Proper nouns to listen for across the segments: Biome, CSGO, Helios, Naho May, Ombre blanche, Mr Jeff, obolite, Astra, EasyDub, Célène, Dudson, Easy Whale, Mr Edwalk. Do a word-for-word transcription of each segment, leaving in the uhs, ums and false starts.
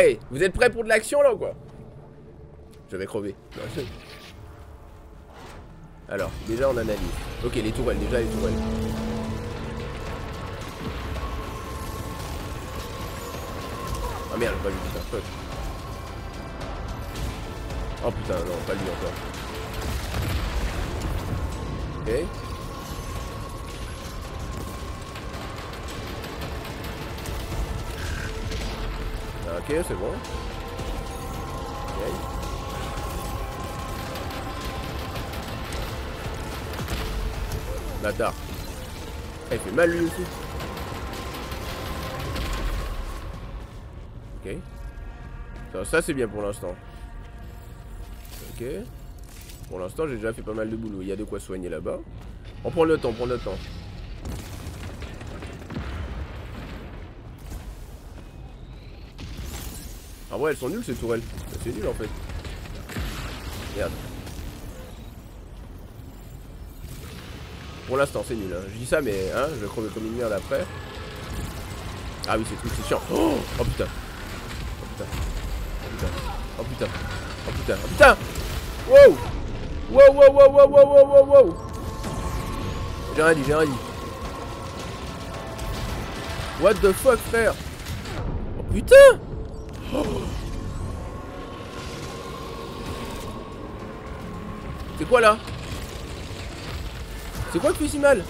hey, vous êtes prêts pour de l'action là ou quoi? Je vais crever. Alors, déjà on analyse. Ok, les tourelles, déjà les tourelles. Ah merde, pas lui, putain, fuck. Oh putain, non, pas lui encore. Ok. Ok, c'est bon. Ok. Bâtard. Ah, il fait mal lui aussi. Ok. Ça, ça c'est bien pour l'instant. Ok. Pour l'instant j'ai déjà fait pas mal de boulot. Il y a de quoi soigner là-bas. On prend le temps, on prend le temps. Ah ouais, elles sont nulles ces tourelles. C'est nul en fait. Merde. Pour l'instant c'est nul, hein. Je dis ça mais hein, je vais crever comme une merde après. Ah oui, c'est tout, c'est chiant. Oh, oh putain. Oh putain. Oh putain. Oh putain. Oh putain. Wow. Wow wow wow wow wow wow wow wow. J'ai rien dit, j'ai rien dit. What the fuck frère. Oh putain. Oh. C'est quoi là? C'est quoi le fusil mal?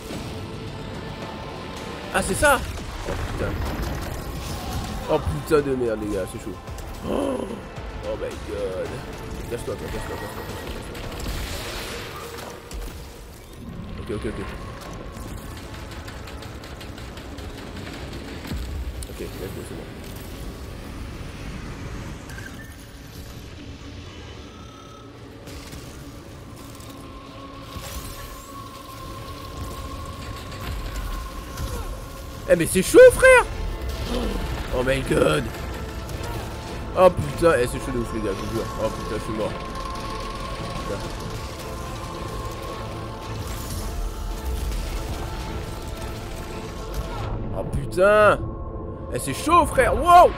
Ah c'est ça. Oh putain. Oh putain de merde les gars, c'est chaud. Oh, oh my god. Cache-toi, cache-toi, cache-toi, cache-toi. Ok, ok, ok. Ok, laisse-moi, c'est bon. Eh mais c'est chaud frère. Oh my god. Oh putain. Eh c'est chaud de ouf les gars, je vous jure. Oh putain je suis mort. Putain. Oh putain. Eh c'est chaud frère. Wow.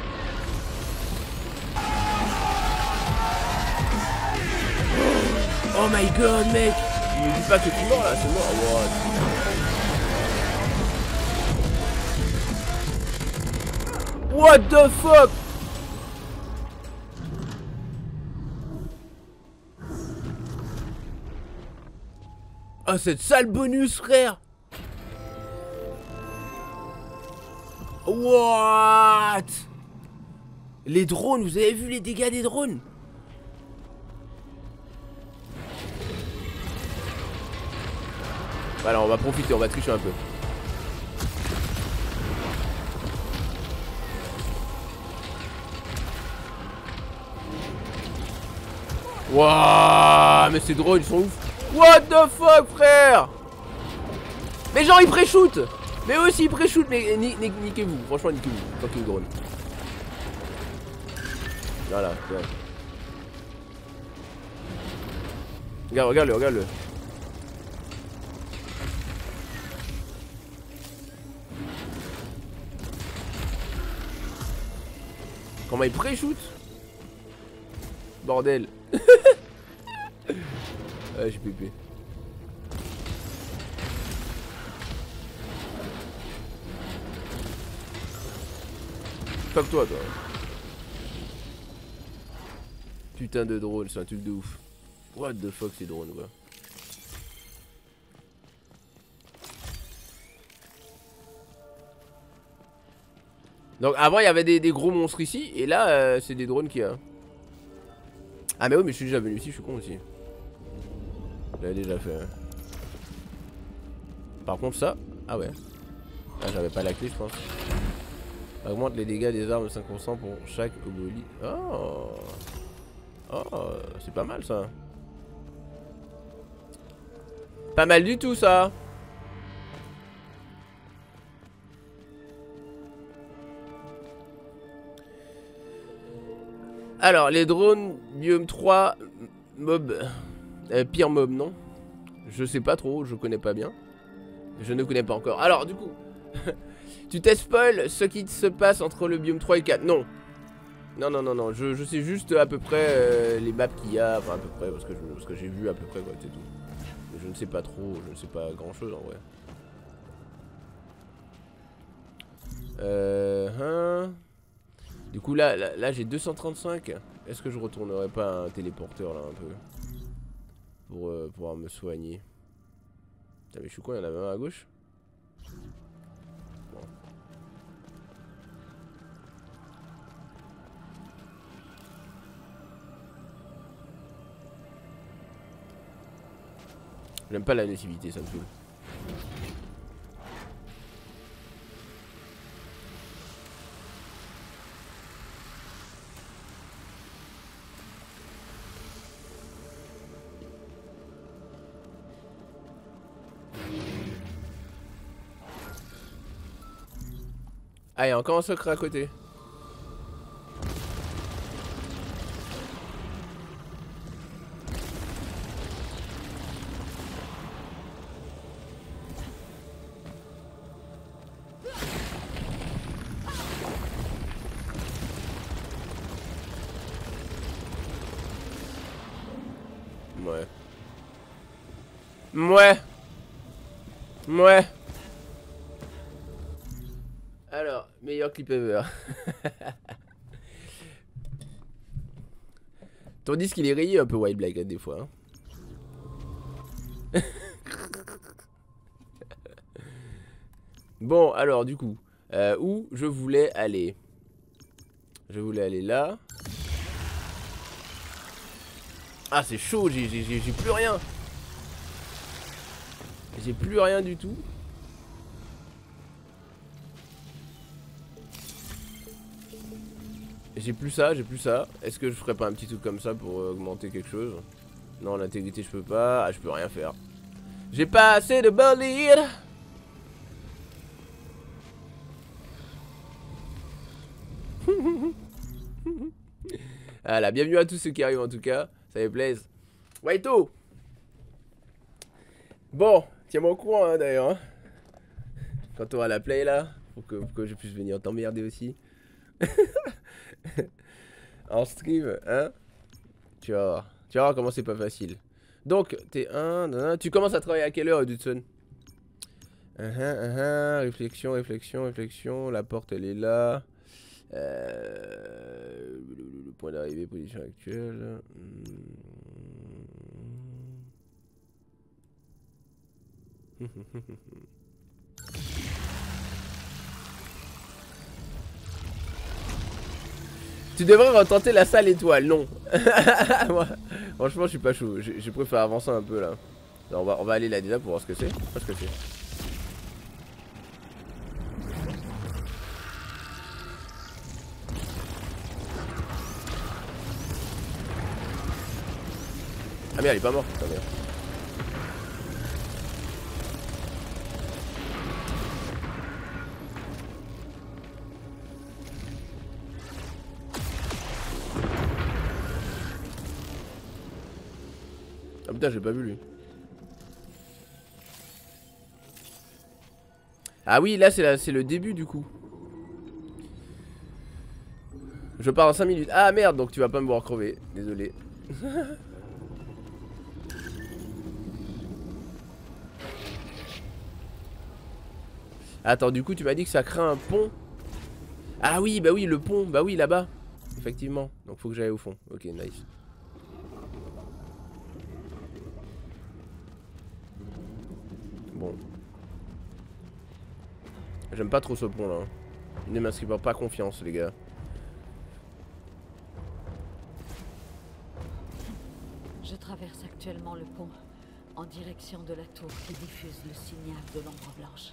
Oh my god mec. Il dit pas que tu mors là. C'est mort. Wow. What the fuck. Ah cette sale bonus frère. What. Les drones, vous avez vu les dégâts des drones? Voilà, on va profiter, on va tricher un peu. Wouah, mais ces drones ils sont ouf. What the fuck frère. Mais genre ils pré-shootent. Mais eux aussi ils pré-shootent. Mais ni, ni, niquez-vous, franchement niquez-vous. Tant qu'il drone. Voilà, regarde. Regarde, regarde-le, regarde-le. Comment ils pré-shootent. Bordel. Ah j'ai pépé. Fuck toi toi. Putain de drone, c'est un truc de ouf. What the fuck ces drones quoi. Donc avant il y avait des, des gros monstres ici et là euh, c'est des drones qu'il y a. Ah mais oui mais je suis déjà venu ici, je suis con aussi. J'avais déjà fait. Par contre ça, ah ouais. Ah j'avais pas la clé je pense. Augmente les dégâts des armes de cinq pour cent pour chaque oboli. Oh. Oh c'est pas mal ça. Pas mal du tout ça. Alors, les drones, biome trois, mob, euh, pire mob, non? Je sais pas trop, je connais pas bien. Je ne connais pas encore. Alors, du coup, tu t'es spoil ce qui se passe entre le biome trois et quatre. Non, Non, non, non, non, je, je sais juste à peu près euh, les maps qu'il y a, enfin à peu près, parce que, je, parce que j'ai vu à peu près, quoi, c'est tout. Mais je ne sais pas trop, je ne sais pas grand chose en vrai. Euh, hein. Du coup, là, là, là j'ai deux cent trente-cinq. Est-ce que je retournerai pas un téléporteur, là, un peu, pour euh, pouvoir me soigner? Putain, mais je suis con, il y en avait un à gauche. J'aime pas la nocivité, ça me saoule. Ah, il y a encore un secret à côté. Ouais. Ouais. Ouais. Alors, meilleur clip ever. Tandis qu'il est rayé un peu Wild Black des fois. Hein. Bon, alors du coup, euh, où je voulais aller? Je voulais aller là. Ah, c'est chaud, j'ai plus rien. J'ai plus rien du tout. J'ai plus ça, j'ai plus ça. Est-ce que je ferais pas un petit truc comme ça pour euh, augmenter quelque chose? Non, l'intégrité, je peux pas. Ah, je peux rien faire. J'ai pas assez de bolide. Voilà, bienvenue à tous ceux qui arrivent en tout cas. Ça me plaise. Waito. Bon, tiens-moi au courant hein, d'ailleurs. Hein. Quand t'auras la play là, pour que, pour que je puisse venir t'emmerder aussi. En stream, hein. Tu vas voir. Tu vas voir comment c'est pas facile. Donc, t'es un... Tu commences à travailler à quelle heure, Dudson? uh -huh, uh -huh. Réflexion, réflexion, réflexion. La porte, elle est là. Euh, le point d'arrivée, position actuelle. Tu devrais retenter la salle étoile, non. Moi, franchement, je suis pas chaud. Je, je préfère avancer un peu là. Alors, on, va, on va aller là déjà pour voir ce que c'est. Parce que c'est. Ah merde, il est pas mort, putain merde. Ah putain, j'ai pas vu lui. Ah oui, là c'est le début du coup. Je pars en cinq minutes. Ah merde, donc tu vas pas me voir crever. Désolé. Attends, du coup tu m'as dit que ça crée un pont. Ah oui, bah oui, le pont, bah oui, là-bas. Effectivement, donc faut que j'aille au fond. Ok, nice. Bon. J'aime pas trop ce pont là. Ne m'inspire pas confiance les gars. Je traverse actuellement le pont en direction de la tour qui diffuse le signal de l'ombre blanche.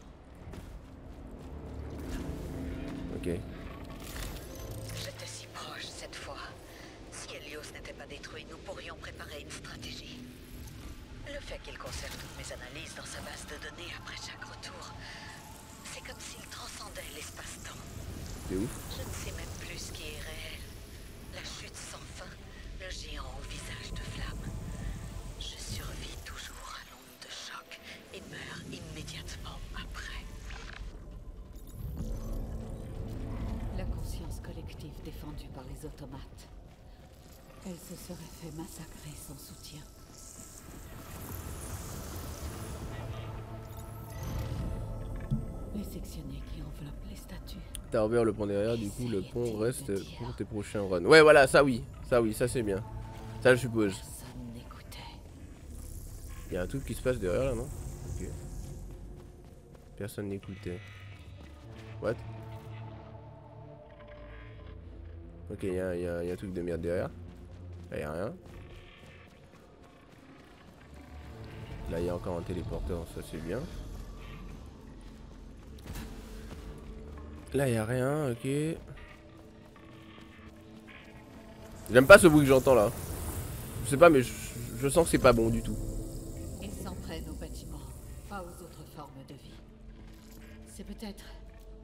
Ok. J'étais si proche cette fois. Si Helios n'était pas détruit, nous pourrions préparer une stratégie. Le fait qu'il conserve toutes mes analyses dans sa base de données après chaque retour, c'est comme s'il transcendait l'espace-temps. C'est ouf. Je ne sais même plus ce qui est réel. La chute sans fin, le géant au visage de flamme. Je survis toujours à l'onde de choc et meurs immédiatement après. Défendue par les les automates. Elle se serait fait massacrer sans soutien. Les sectionnés qui enveloppent les statues. T'as ouvert le pont derrière, du coup le pont reste pour tes prochains runs. Ouais voilà, ça oui, ça oui, ça c'est bien. Ça je suppose. Y'a un truc qui se passe derrière là non? Ok. Personne n'écoutait. What? Ok, y'a y a, y a un truc de merde derrière. Là y'a rien. Là y'a encore un téléporteur, ça c'est bien. Là y'a rien, ok. J'aime pas ce bruit que j'entends là. Je sais pas mais je, je sens que c'est pas bon du tout. Ils s'en prennent aux bâtiments, pas aux autres formes de vie. C'est peut-être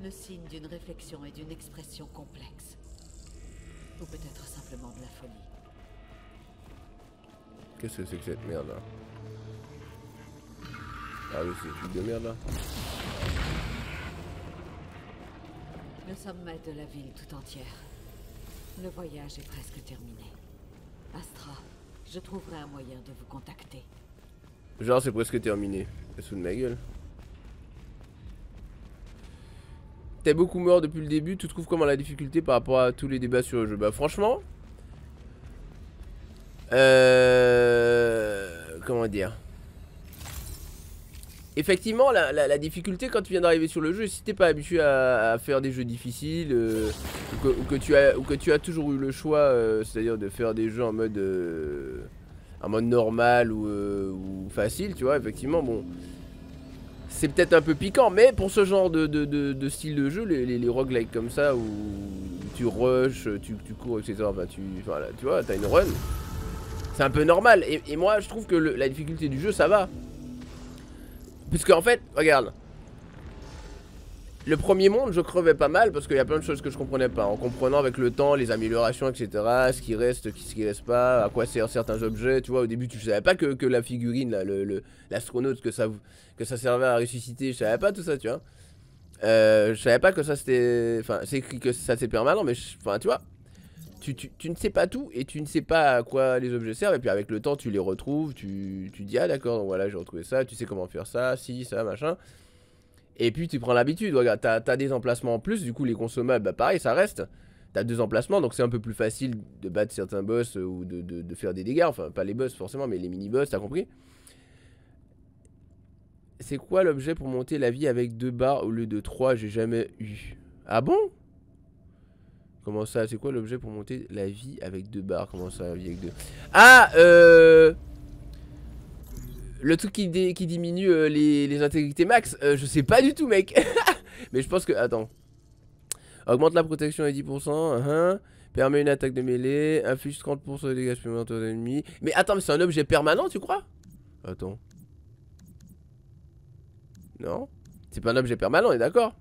le signe d'une réflexion et d'une expression complexe. Ou peut-être simplement de la folie. Qu'est-ce que c'est que cette merde là? Ah oui c'est une de merde là. Le sommet de la ville tout entière. Le voyage est presque terminé. Astra, je trouverai un moyen de vous contacter. Genre c'est presque terminé. T'es sous de ma gueule. T'es beaucoup mort depuis le début, tu trouves comment la difficulté par rapport à tous les débats sur le jeu? Bah franchement... Euh... Comment dire? Effectivement la, la, la difficulté quand tu viens d'arriver sur le jeu, si t'es pas habitué à, à faire des jeux difficiles euh, ou, que, ou, que tu as, ou que tu as toujours eu le choix, euh, c'est-à-dire de faire des jeux en mode euh, en mode normal ou, euh, ou facile, tu vois, effectivement bon c'est peut-être un peu piquant, mais pour ce genre de, de, de, de style de jeu, les, les, les roguelikes comme ça où tu rushes, tu, tu cours et cetera, enfin tu, enfin, là, tu vois, t'as une run, c'est un peu normal et, et moi je trouve que le, la difficulté du jeu ça va. Puisque en fait, regarde, le premier monde je crevais pas mal parce qu'il y a plein de choses que je comprenais pas. En comprenant avec le temps les améliorations etc, ce qui reste, ce qui reste pas, à quoi servent certains objets. Tu vois au début tu savais pas que, que la figurine, l'astronaute, le, le, que, ça, que ça servait à ressusciter, je savais pas tout ça tu vois. euh, Je savais pas que ça c'était, enfin c'est écrit que ça c'est permanent mais je, enfin tu vois tu, tu, tu ne sais pas tout et tu ne sais pas à quoi les objets servent et puis avec le temps tu les retrouves, tu, tu dis ah d'accord donc voilà j'ai retrouvé ça, tu sais comment faire ça, si, ça, machin. Et puis tu prends l'habitude, regarde t'as t'as des emplacements en plus, du coup les consommables bah pareil ça reste. T'as deux emplacements donc c'est un peu plus facile de battre certains boss ou de, de, de faire des dégâts, enfin pas les boss forcément mais les mini-boss t'as compris. C'est quoi l'objet pour monter la vie avec deux barres au lieu de trois? J'ai jamais eu. Ah bon? Comment ça? C'est quoi l'objet pour monter la vie avec deux barres? Comment ça la vie avec deux? Ah euh... Le truc qui, dé... qui diminue euh, les... les intégrité max euh, je sais pas du tout mec. Mais je pense que... Attends. Augmente la protection à dix pour cent. Uh-huh. Permet une attaque de mêlée. Inflige trente pour cent de dégâts supplémentaires aux ennemis. Mais attends mais c'est un objet permanent tu crois? Attends. Non? C'est pas un objet permanent on est d'accord?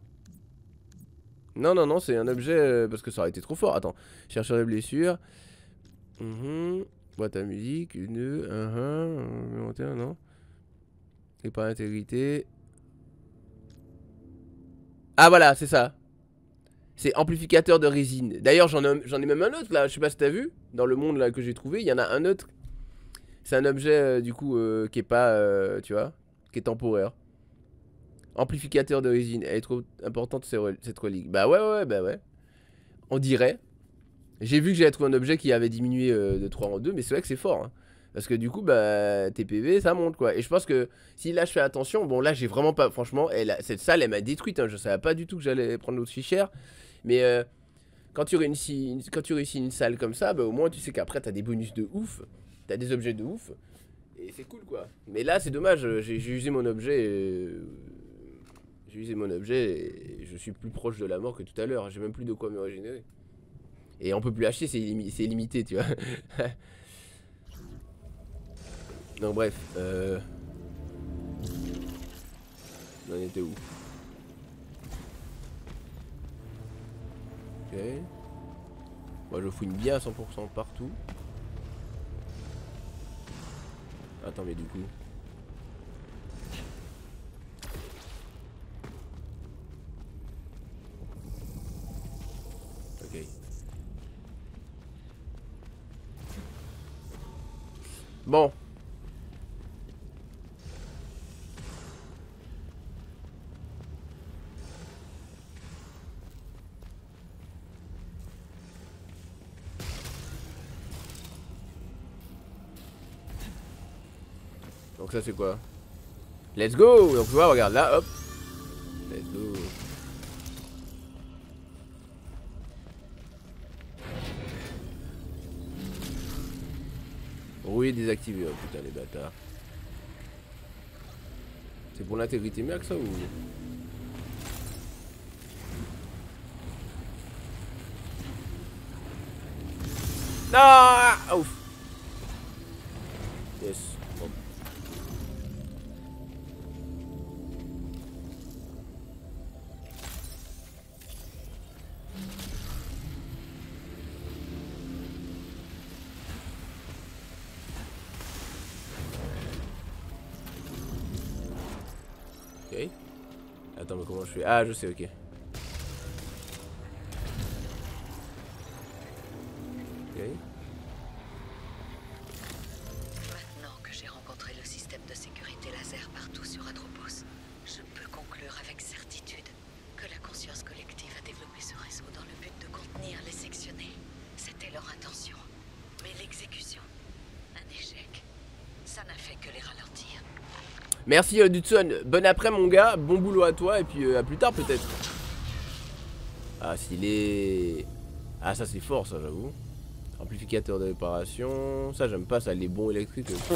Non, non, non, c'est un objet euh, parce que ça aurait été trop fort. Attends, chercheur de blessures. Mmh. Boîte à musique. Une, deux, un, un, un, non. Et par intégrité. Ah, voilà, c'est ça. C'est amplificateur de résine. D'ailleurs, j'en ai, j'en ai même un autre là. Je sais pas si t'as vu. Dans le monde là que j'ai trouvé, il y en a un autre. C'est un objet euh, du coup euh, qui est pas. Euh, tu vois, qui est temporaire. Amplificateur de résine, elle est trop importante cette relique. Bah ouais ouais bah ouais. On dirait. J'ai vu que j'avais trouvé un objet qui avait diminué euh, de trois en deux. Mais c'est vrai que c'est fort hein. Parce que du coup bah tes P V ça monte quoi. Et je pense que si là je fais attention. Bon là j'ai vraiment pas franchement elle a, cette salle elle m'a détruite hein. Je savais pas du tout que j'allais prendre l'autre fichière. Mais euh, quand, tu réussis, quand tu réussis une salle comme ça bah au moins tu sais qu'après t'as des bonus de ouf. T'as des objets de ouf. Et c'est cool quoi. Mais là c'est dommage j'ai usé mon objet et... J'ai usé mon objet et je suis plus proche de la mort que tout à l'heure. J'ai même plus de quoi me régénérer. Et on peut plus acheter, c'est illimi illimité, tu vois. Non, bref. Euh... On était où? Ok. Moi, je fouine bien à cent pour cent partout. Attends, mais du coup... Bon. Donc ça c'est quoi? Let's go! Donc tu vois, regarde là, hop. Let's go. Oui, désactivé, oh putain les bâtards. C'est pour l'intégrité max ça ou... Ah, ouf. Yes. Bon. Ok. Attends, mais comment je fais? Ah, je sais, ok. Merci euh, Dutson, bon après mon gars, bon boulot à toi et puis euh, à plus tard peut-être. Ah s'il est... Ah ça c'est fort ça j'avoue. Amplificateur de réparation, ça j'aime pas ça, les bons électriques. Euh...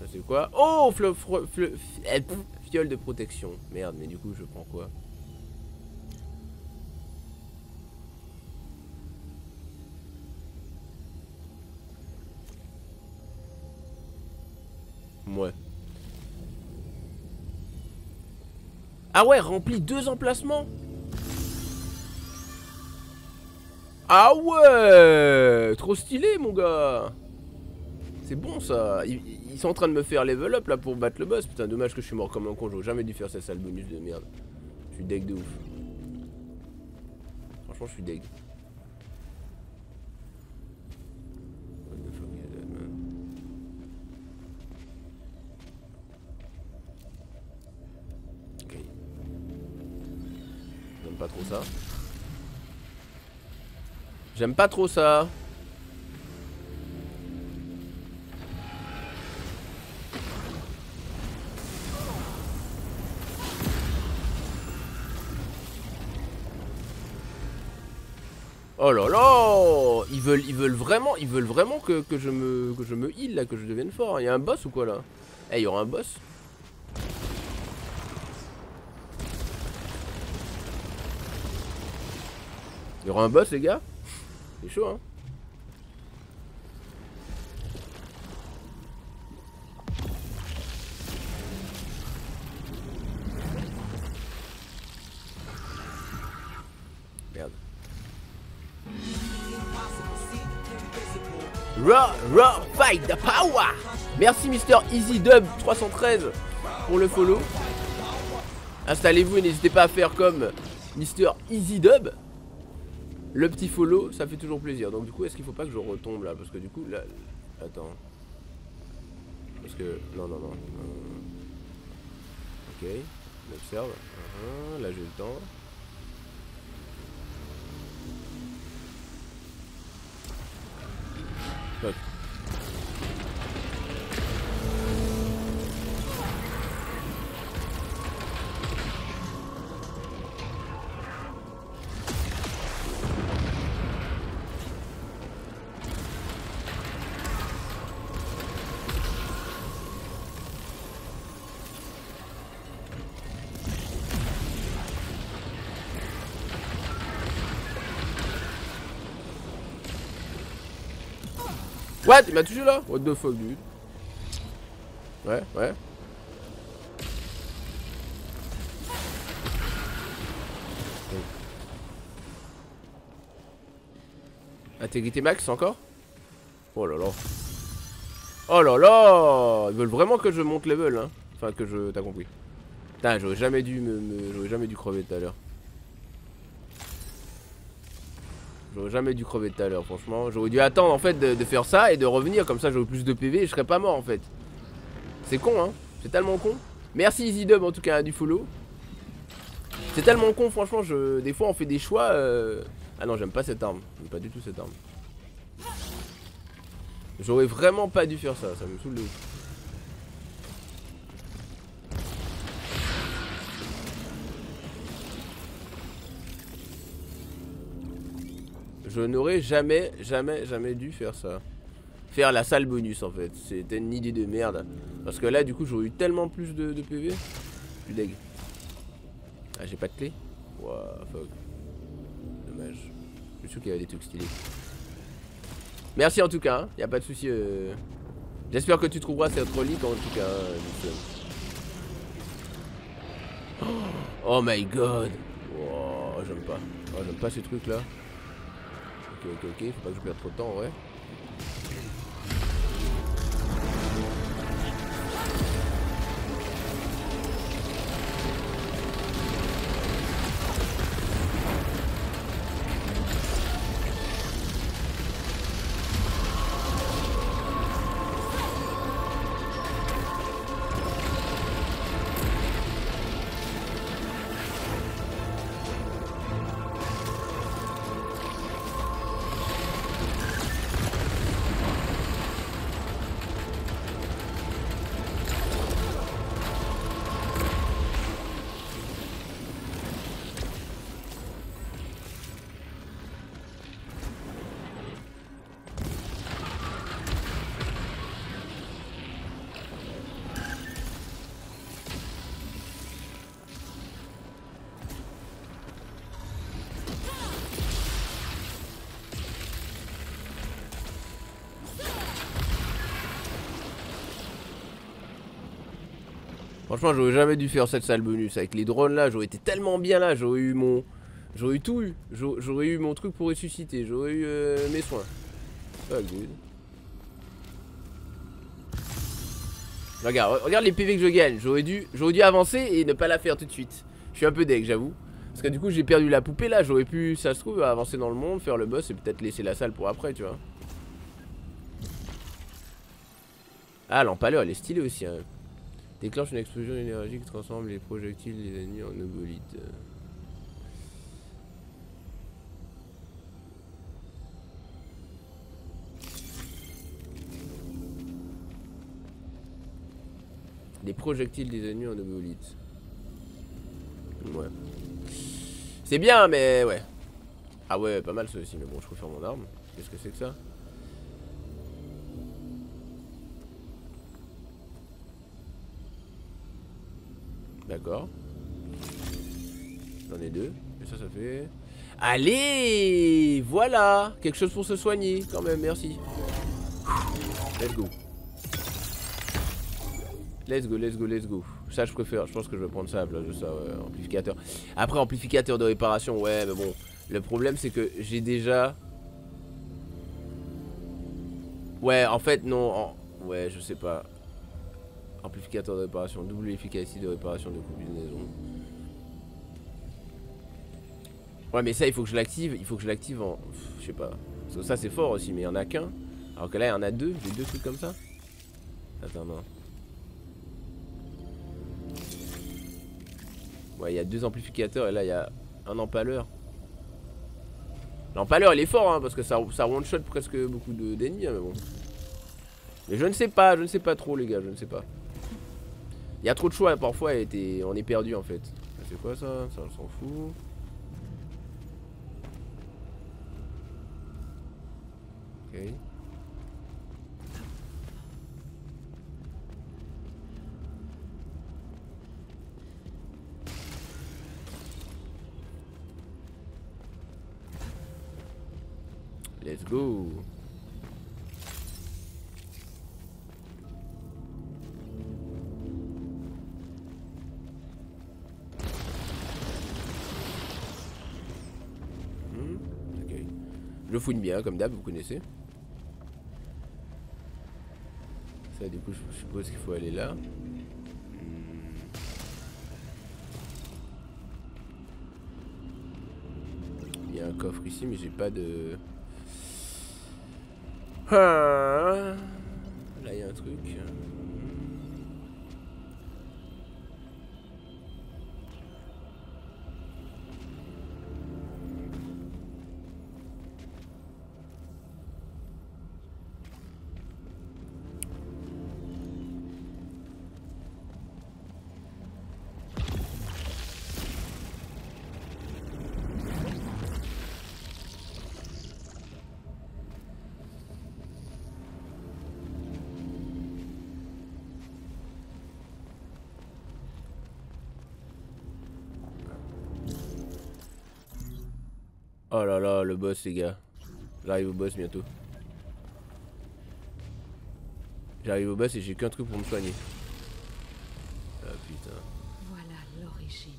Ça c'est quoi? Oh fle fle fle fiole de protection. Merde mais du coup je prends quoi? Ouais. Ah ouais, remplis deux emplacements. Ah ouais, trop stylé mon gars. C'est bon ça. Ils, ils sont en train de me faire level up là pour battre le boss. Putain, dommage que je suis mort comme un con. J'aurais jamais dû faire cette sale bonus de merde. Je suis deg de ouf. Franchement, je suis deg. Pas trop ça. J'aime pas trop ça. Oh là là, ils veulent, ils veulent vraiment, ils veulent vraiment que, que je me, que je me heal là, que je devienne fort. Il y a un boss ou quoi là? Eh, il y aura un boss. Il y aura un boss les gars. C'est chaud hein. Merde. Raw, raw, fight the power. Merci Mister EasyDub trois cent treize pour le follow. Installez-vous et n'hésitez pas à faire comme Mister EasyDub. Le petit follow, ça fait toujours plaisir. Donc du coup, est-ce qu'il faut pas que je retombe là? Parce que du coup, là... Attends. Parce que... Non, non, non. Euh... Ok. On observe. Uh-huh. Là, j'ai le temps. Fuck. What? Il m'a touché là? What the fuck dude? Ouais, ouais. Intégrité max encore? Oh là là. Oh là là! Ils veulent vraiment que je monte level hein. Enfin que je... T'as compris. Putain j'aurais jamais dû me... me... J'aurais jamais dû crever tout à l'heure. J'aurais jamais dû crever tout à l'heure, franchement. J'aurais dû attendre en fait de, de faire ça et de revenir. Comme ça, j'aurais plus de P V et je serais pas mort en fait. C'est con, hein. C'est tellement con. Merci EasyDub en tout cas du follow. C'est tellement con, franchement. Je... Des fois, on fait des choix. Euh... Ah non, j'aime pas cette arme. J'aime pas du tout cette arme. J'aurais vraiment pas dû faire ça. Ça me saoule de ouf. Je n'aurais jamais, jamais, jamais dû faire ça. Faire la salle bonus en fait. C'était une idée de merde. Parce que là du coup j'aurais eu tellement plus de, de P V. Je suis deg. Ah j'ai pas de clé. Wouah fuck. Dommage. Je suis sûr qu'il y avait des trucs stylés. Merci en tout cas, hein. Y'a pas de soucis. Euh... J'espère que tu trouveras cette relique en tout cas. Euh... Oh my god. Wouah j'aime pas. Oh, j'aime pas ces trucs là. Ok, ok, ok, faut pas que je perde trop de temps en vrai. Franchement j'aurais jamais dû faire cette salle bonus avec les drones là, j'aurais été tellement bien là, j'aurais eu mon... J'aurais eu tout eu, j'aurais eu mon truc pour ressusciter, j'aurais eu euh, mes soins. Pas good. Regarde, regarde les P V que je gagne, j'aurais dû, j'aurais dû avancer et ne pas la faire tout de suite. Je suis un peu deg j'avoue. Parce que du coup j'ai perdu la poupée là, j'aurais pu, ça se trouve, avancer dans le monde, faire le boss et peut-être laisser la salle pour après tu vois. Ah l'empaleur elle est stylée aussi hein. Déclenche une explosion énergique qui transforme les projectiles des ennemis en obolites. Les projectiles des ennemis en obolites. Ouais. C'est bien, mais ouais. Ah ouais, pas mal ça aussi, mais bon, je préfère mon arme. Qu'est-ce que c'est que ça ? D'accord. J'en ai deux. Et ça, ça fait... Allez, voilà. Quelque chose pour se soigner, quand même, merci. Let's go. Let's go, let's go, let's go. Ça, je préfère. Je pense que je vais prendre ça à place de ça, ouais. Amplificateur. Après, amplificateur de réparation, ouais, mais bon. Le problème, c'est que j'ai déjà... Ouais, en fait, non. En... Ouais, je sais pas. Amplificateur de réparation, double efficacité de réparation de combinaison. Ouais mais ça il faut que je l'active, il faut que je l'active en... Je sais pas, parce que ça c'est fort aussi mais il y en a qu'un. Alors que là il y en a deux, j'ai deux trucs comme ça. Attends non. Ouais il y a deux amplificateurs et là il y a un empaleur. L'empaleur il est fort hein, parce que ça, ça one shot presque beaucoup d'ennemis hein, mais bon. Mais je ne sais pas, je ne sais pas trop les gars, je ne sais pas. Il y a trop de choix parfois et t'es... on est perdu en fait. C'est quoi ça? Ça on s'en fout. Ok. Let's go. Je fouine bien comme d'hab, vous connaissez. Ça du coup je suppose qu'il faut aller là. Il y a un coffre ici, mais j'ai pas de... Ah, là il y a un truc. Oh là là, le boss les gars. J'arrive au boss bientôt. J'arrive au boss et j'ai qu'un truc pour me soigner. Ah putain. Voilà l'origine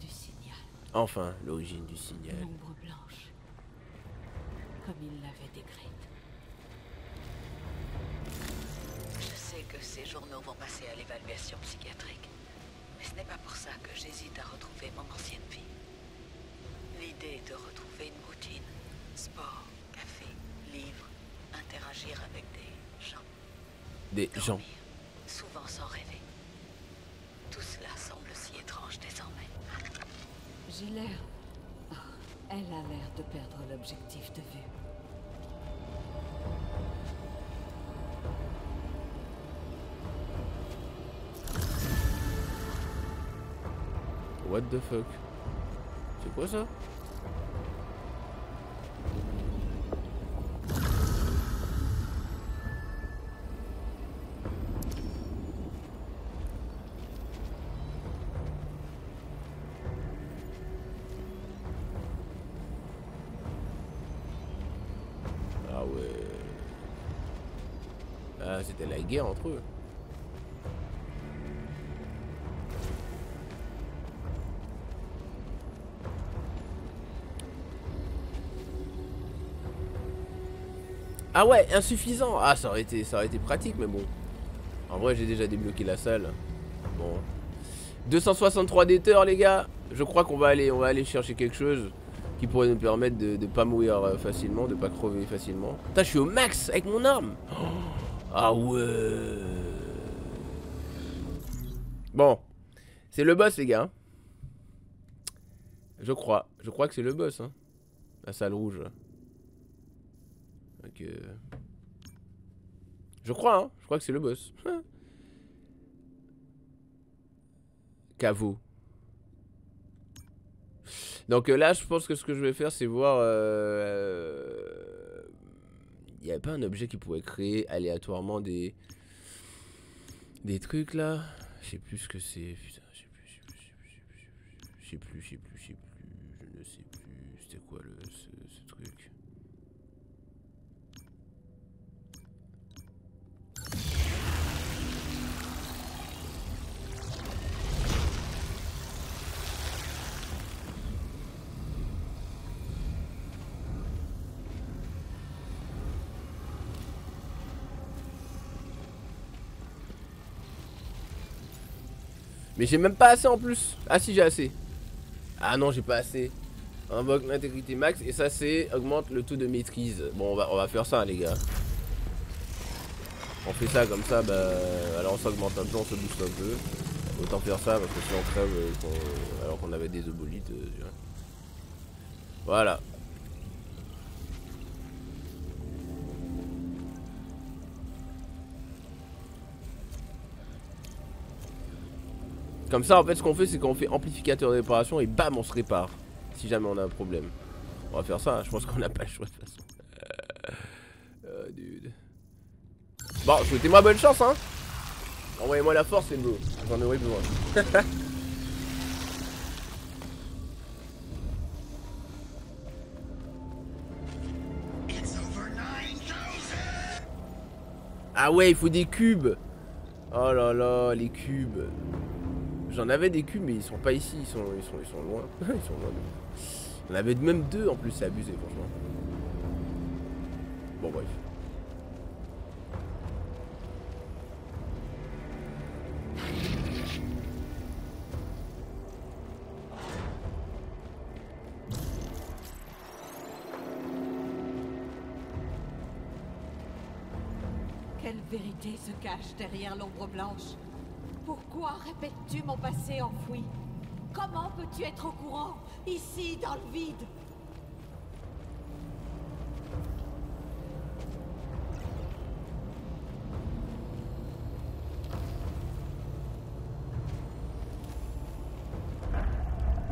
du signal. Enfin, l'origine du signal. L'ombre blanche. Comme il l'avait décrite. Je sais que ces journaux vont passer à l'évaluation psychiatrique. Mais ce n'est pas pour ça que j'hésite à retrouver mon ancienne vie. L'idée est de retrouver une routine, sport, café, livre, interagir avec des gens. Des dormir, gens. Souvent sans rêver. Tout cela semble si étrange désormais. J'ai l'air... Oh, elle a l'air de perdre l'objectif de vue. What the fuck? C'est quoi ça? Ah ouais. Ah, c'était la guerre entre eux. Ah ouais, insuffisant. Ah, ça aurait été, ça aurait été pratique, mais bon. En vrai, j'ai déjà débloqué la salle. Bon. deux cent soixante-trois d'éther, les gars. Je crois qu'on va aller, on va aller chercher quelque chose qui pourrait nous permettre de, de pas mourir facilement, de pas crever facilement. Putain, je suis au max avec mon arme. Oh. Ah ouais. Bon, c'est le boss, les gars. Je crois, je crois que c'est le boss, hein. La salle rouge. Donc, euh... je crois, hein. Je crois que c'est le boss. Caveau. Donc euh, là, je pense que ce que je vais faire, c'est voir... Euh... Il n'y avait pas un objet qui pouvait créer aléatoirement des... Des trucs, là. Je sais plus ce que c'est. Putain, je sais plus, je sais plus, je sais plus, je sais plus, je sais plus, je ne sais plus. C'était quoi le... ce, ce truc? Mais j'ai même pas assez en plus. Ah si, j'ai assez. Ah non, j'ai pas assez. Invoque l'intégrité max et ça c'est augmente le taux de maîtrise. Bon, on va, on va faire ça, hein, les gars. On fait ça comme ça, bah alors on s'augmente un peu, on se booste un peu. Autant faire ça parce que si on crève euh, qu'on... alors qu'on avait des obolites. Euh, tu vois. Voilà. Comme ça, en fait, ce qu'on fait, c'est qu'on fait amplificateur de réparation et bam, on se répare. Si jamais on a un problème, on va faire ça. Hein. Je pense qu'on n'a pas le choix de toute façon. Euh, oh, dude. Bon, souhaitez-moi bonne chance, hein. Envoyez-moi la force, les bros. J'en aurais besoin. Ah ouais, il faut des cubes. Oh là là, les cubes. J'en avais des cubes, mais ils sont pas ici, ils sont, ils sont, ils sont loin. Ils sont loin de... On avait même deux en plus, c'est abusé, franchement. Bon, bref. vérité se cache derrière l'ombre blanche. Pourquoi répètes-tu mon passé enfoui? Comment peux-tu être au courant, ici, dans le vide?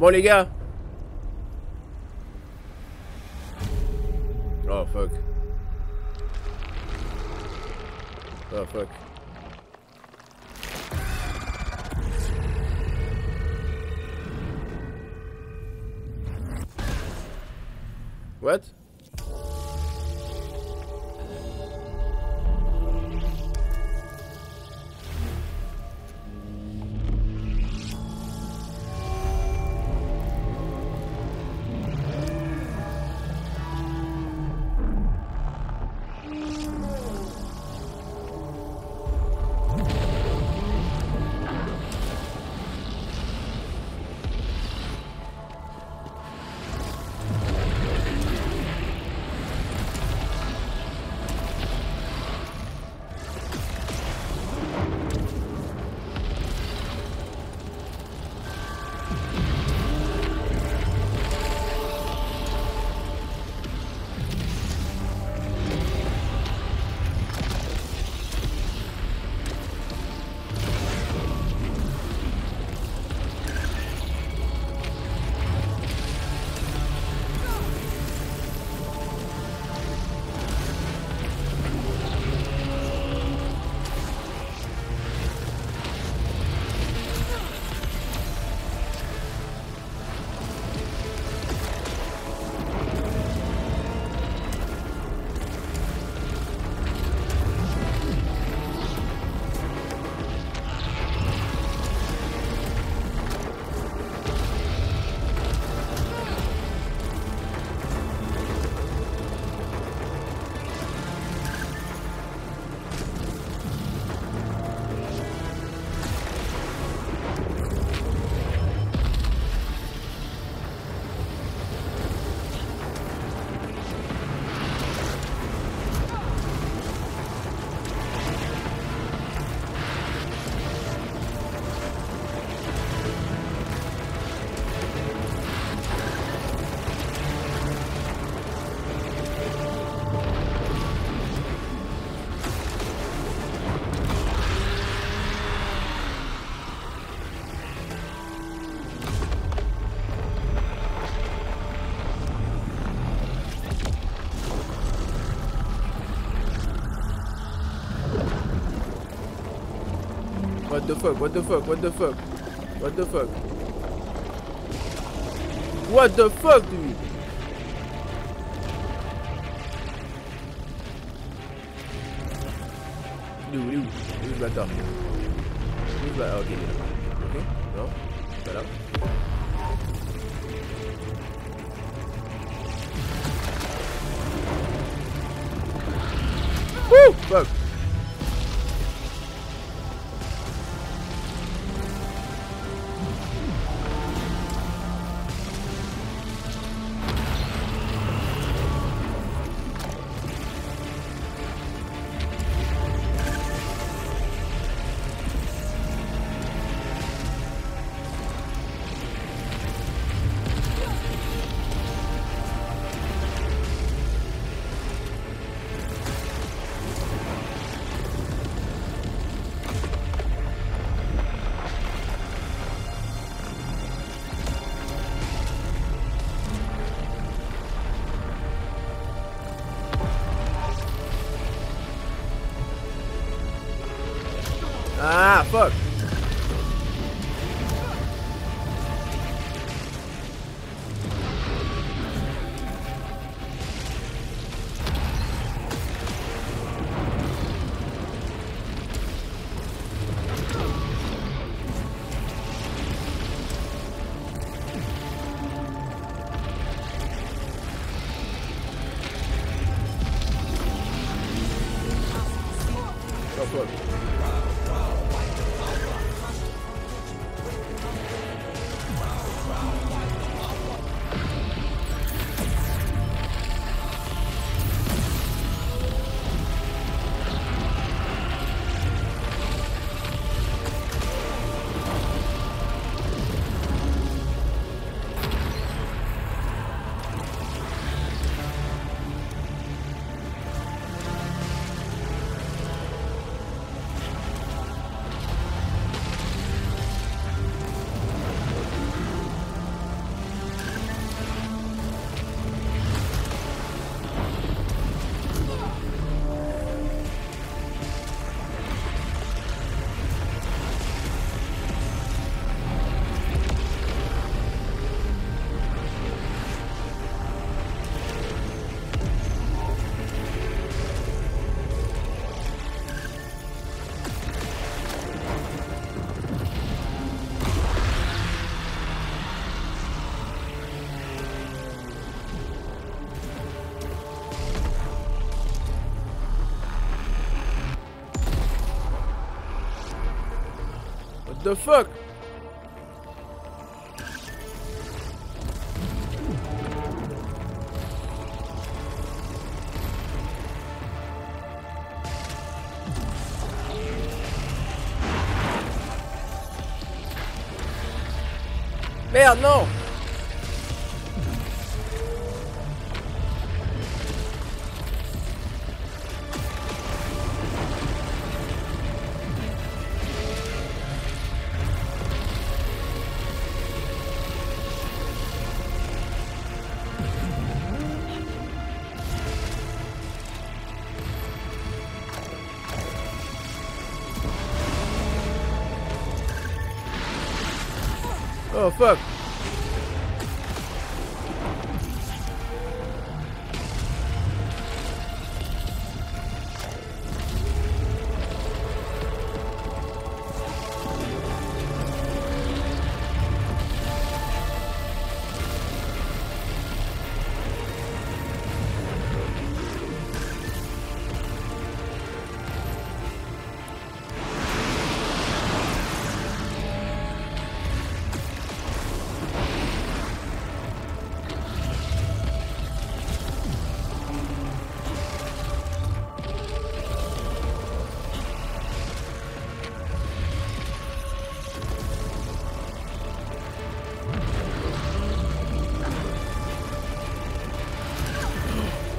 Bon les gars. Oh fuck. Oh fuck. What? What the fuck, what the fuck, what the fuck, what the fuck, what the fuck, dude. Il est où, il est où, il est où le bâtard? Il est où le bâtard? Ah ok, il est là. Ok, non, pas là. Wouh, fuck. Fuck. Oh fuck. Wow, wow, wow. the fuck? Merde, non! Oh fuck!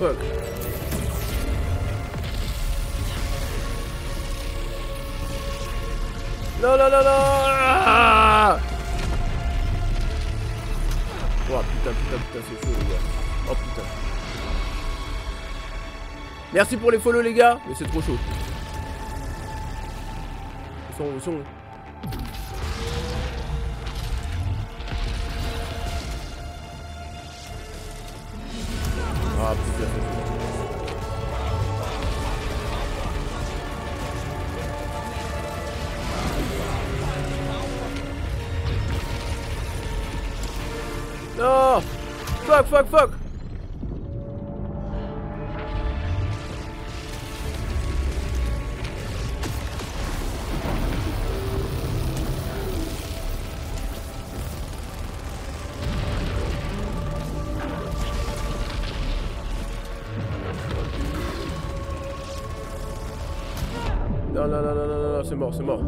Fuck. Non, non, non, non, ah, oh putain, putain, putain, c'est chaud les gars. Oh putain. Merci pour les follow les gars, mais c'est trop chaud. Ils sont, ils sont... Ah putain. Non. Fuck, fuck, fuck. Non, non, non, non, non, non, c'est mort, c'est mort.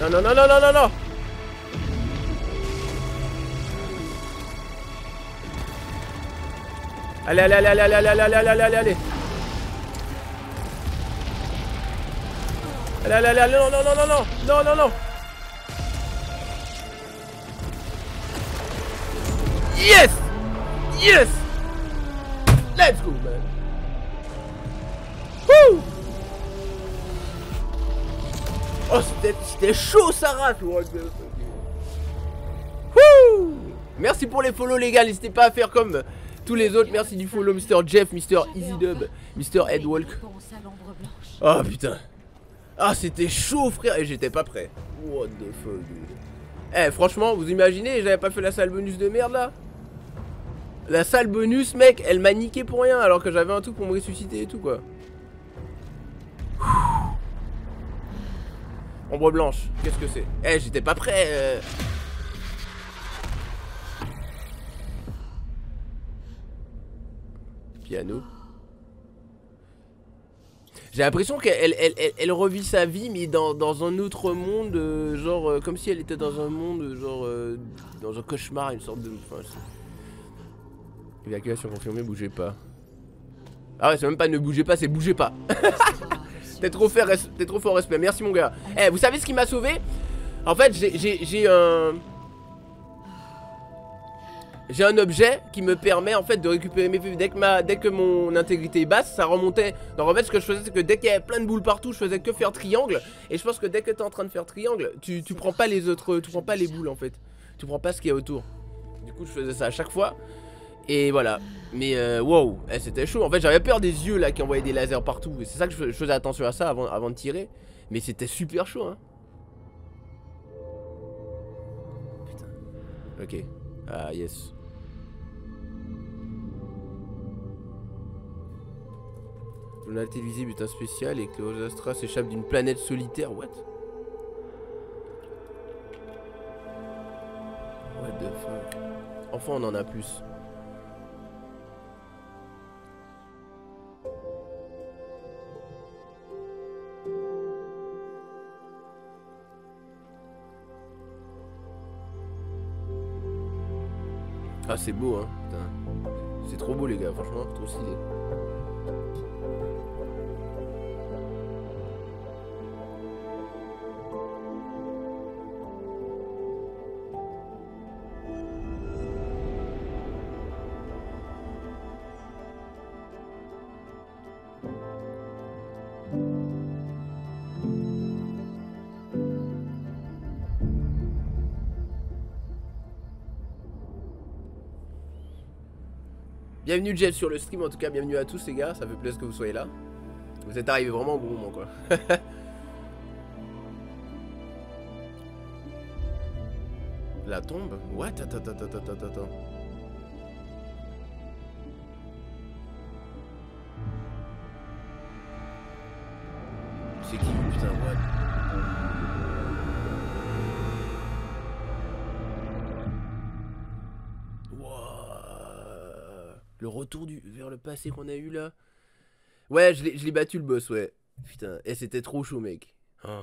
Non, non, non, non, non, non, non. Allez, allez, allez, allez, allez, allez, allez, allez, allez, allez. Allez, allez, allez, non, non, non, non, non, non, non, non. Yes! Yes! Let's go, man. Woo! Oh, c'était chaud, Sarah. Woo! Merci pour les follow, les gars. N'hésitez pas à faire comme tous les autres. Merci du follow, Mr Jeff, Mr EasyDub, Mr Edwalk. Oh, putain. Ah, c'était chaud, frère, et j'étais pas prêt. What the fuck, dude. Eh, franchement, vous imaginez, j'avais pas fait la salle bonus de merde, là. La salle bonus, mec, elle m'a niqué pour rien, alors que j'avais un truc pour me ressusciter et tout, quoi. Ombre blanche, qu'est-ce que c'est? Eh, j'étais pas prêt. Euh... Piano. J'ai l'impression qu'elle elle, elle, elle revit sa vie, mais dans, dans un autre monde, euh, genre euh, comme si elle était dans un monde, genre euh, dans un cauchemar, une sorte de... Enfin, évacuation confirmée, bougez pas. Ah ouais, c'est même pas ne bougez pas, c'est bougez pas. T'es trop, trop fort, respect, merci mon gars. Eh, vous savez ce qui m'a sauvé? En fait, j'ai un... J'ai un objet qui me permet en fait de récupérer mes P V. Dès que, ma, dès que mon intégrité est basse, ça remontait. Donc en fait, ce que je faisais, c'est que dès qu'il y avait plein de boules partout, je faisais que faire triangle. Et je pense que dès que t'es en train de faire triangle, tu, tu prends pas les autres, tu prends pas les boules en fait. Tu prends pas ce qu'il y a autour. Du coup, je faisais ça à chaque fois. Et voilà. Mais euh, wow, eh, c'était chaud. En fait, j'avais peur des yeux là qui envoyaient des lasers partout. C'est ça que je faisais attention à ça avant, avant de tirer. Mais c'était super chaud, hein. Ok. Ah, yes. L'unité visible est un spécial et que le Astra s'échappe d'une planète solitaire. What? What the fuck? Enfin, on en a plus. Ah, c'est beau, hein. C'est trop beau, les gars. Franchement, trop stylé. Bienvenue Jeff sur le stream, en tout cas bienvenue à tous les gars, ça fait plaisir que vous soyez là. Vous êtes arrivés vraiment au bon moment quoi. La tombe? What? Attends, attends, attends, attends, attends. C'est qui putain, what? Wow. Le retour du, vers le passé qu'on a eu là. Ouais, je l'ai battu le boss, ouais. Putain, et c'était trop chaud, mec. Oh.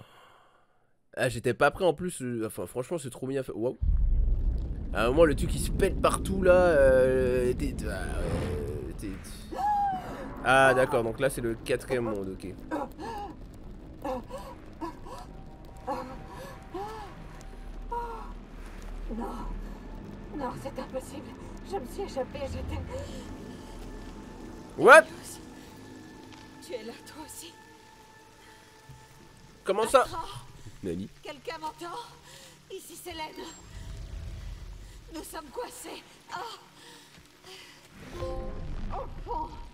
Ah, j'étais pas prêt en plus. Enfin, franchement, c'est trop bien fait. Waouh. À un moment, le truc il se pète partout là. Euh, t'es, ah, ouais, t'es, t'es. Ah, d'accord, donc là c'est le quatrième monde, ok. Non, non, c'est impossible. Je me suis échappée, j'étais. What? Tu es là, toi aussi. Comment ça? Nani? Quelqu'un m'entend? Ici, Célène. Nous sommes coincés. Oh. Au fond.